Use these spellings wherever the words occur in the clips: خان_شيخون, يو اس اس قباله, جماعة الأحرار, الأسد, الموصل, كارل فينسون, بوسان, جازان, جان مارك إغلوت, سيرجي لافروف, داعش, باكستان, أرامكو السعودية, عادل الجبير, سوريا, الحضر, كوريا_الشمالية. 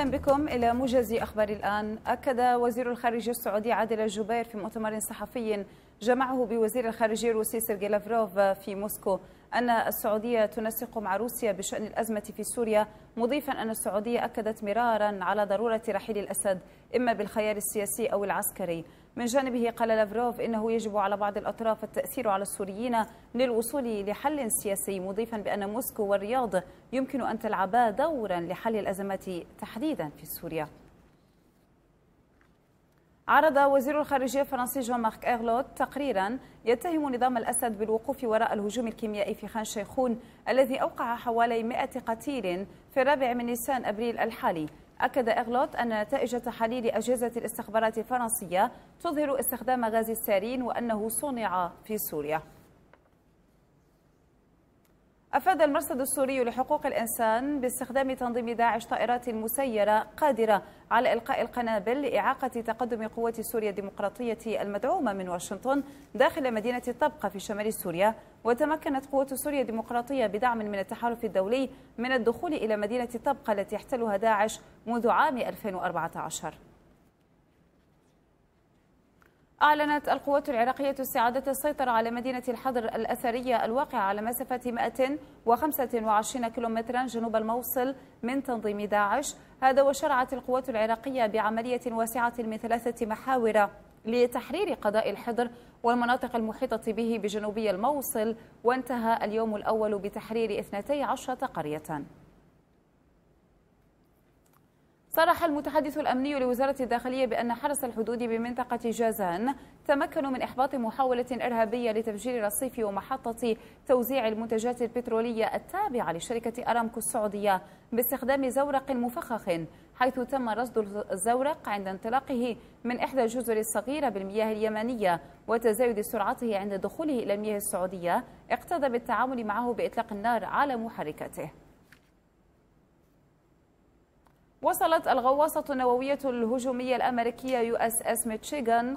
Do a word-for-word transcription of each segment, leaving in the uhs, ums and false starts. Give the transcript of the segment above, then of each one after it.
أهلا بكم إلى موجز أخبار الآن. أكد وزير الخارجية السعودي عادل الجبير في مؤتمر صحفي جمعه بوزير الخارجية الروسي سيرجي لافروف في موسكو أن السعودية تنسق مع روسيا بشأن الأزمة في سوريا، مضيفا أن السعودية أكدت مرارا على ضرورة رحيل الأسد إما بالخيار السياسي أو العسكري. من جانبه قال لافروف إنه يجب على بعض الأطراف التأثير على السوريين للوصول لحل سياسي، مضيفا بأن موسكو والرياض يمكن أن تلعبا دورا لحل الأزمات تحديدا في سوريا. عرض وزير الخارجية الفرنسي جان مارك إغلوت تقريرا يتهم نظام الأسد بالوقوف وراء الهجوم الكيميائي في خان شيخون الذي أوقع حوالي مئة قتيل في الرابع من نيسان أبريل الحالي. أكد إغلوت أن نتائج تحاليل أجهزة الاستخبارات الفرنسية تظهر استخدام غاز السارين وأنه صنع في سوريا. أفاد المرصد السوري لحقوق الإنسان باستخدام تنظيم داعش طائرات مسيرة قادرة على إلقاء القنابل لإعاقة تقدم قوات سوريا الديمقراطية المدعومة من واشنطن داخل مدينة طبقة في شمال سوريا، وتمكنت قوات سوريا الديمقراطية بدعم من التحالف الدولي من الدخول إلى مدينة طبقة التي يحتلها داعش منذ عام ألفين وأربعة عشر. أعلنت القوات العراقية استعادة السيطرة على مدينة الحضر الأثرية الواقعة على مسافة مئة وخمسة وعشرين كيلومترا جنوب الموصل من تنظيم داعش، هذا وشرعت القوات العراقية بعملية واسعة من ثلاثة محاور لتحرير قضاء الحضر والمناطق المحيطة به بجنوبي الموصل، وانتهى اليوم الأول بتحرير اثنتي عشرة قرية. صرح المتحدث الأمني لوزارة الداخلية بأن حرس الحدود بمنطقة جازان تمكنوا من إحباط محاولة إرهابية لتفجير رصيف ومحطة توزيع المنتجات البترولية التابعة لشركة أرامكو السعودية باستخدام زورق مفخخ، حيث تم رصد الزورق عند انطلاقه من إحدى الجزر الصغيرة بالمياه اليمنية، وتزايد سرعته عند دخوله إلى المياه السعودية اقتضى بالتعامل معه بإطلاق النار على محركاته. وصلت الغواصة النووية الهجومية الأمريكية يو اس اس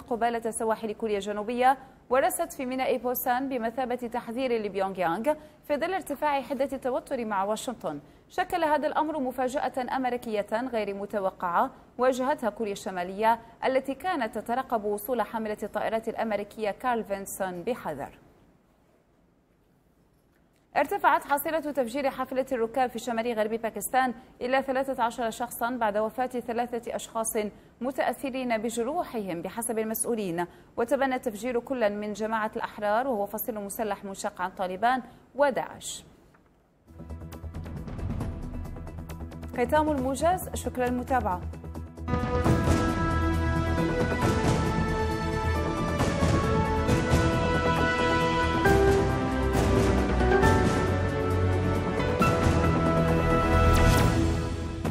قباله سواحل كوريا الجنوبية ورست في ميناء بوسان بمثابة تحذير لبيونغ يانغ في ظل ارتفاع حدة التوتر مع واشنطن. شكل هذا الأمر مفاجأة أمريكية غير متوقعة واجهتها كوريا الشمالية التي كانت تترقب وصول حاملة الطائرات الأمريكية كارل فينسون بحذر. ارتفعت حصيلة تفجير حافلة الركاب في شمال غرب باكستان إلى ثلاثة عشر شخصا بعد وفاة ثلاثة أشخاص متأثرين بجروحهم بحسب المسؤولين، وتبنى التفجير كلا من جماعة الأحرار وهو فصيل مسلح منشق عن طالبان وداعش. ختام الموجز، شكرا للمتابعة.